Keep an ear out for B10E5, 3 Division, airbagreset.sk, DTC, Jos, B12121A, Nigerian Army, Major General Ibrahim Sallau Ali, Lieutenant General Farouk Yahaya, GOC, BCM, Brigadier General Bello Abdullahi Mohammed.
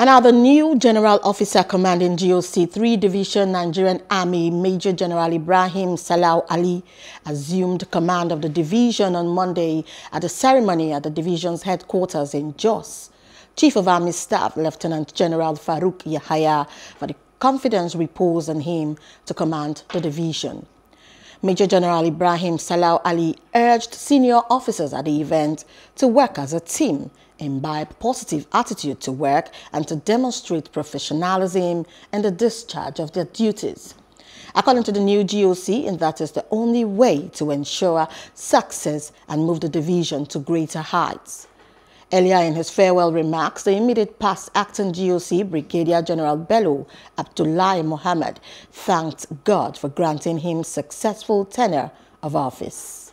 And now the new General Officer Commanding GOC 3 Division Nigerian Army, Major General Ibrahim Sallau Ali, assumed command of the division on Monday at a ceremony at the division's headquarters in Jos. Chief of Army Staff Lieutenant General Farouk Yahaya for the confidence reposed on him to command the division. Major General Ibrahim Sallau Ali urged senior officers at the event to work as a team, imbibe positive attitude to work and to demonstrate professionalism in the discharge of their duties. According to the new GOC, and that is the only way to ensure success and move the division to greater heights. Earlier in his farewell remarks, the immediate past acting GOC Brigadier General Bello Abdullahi Mohammed thanked God for granting him successful tenure of office.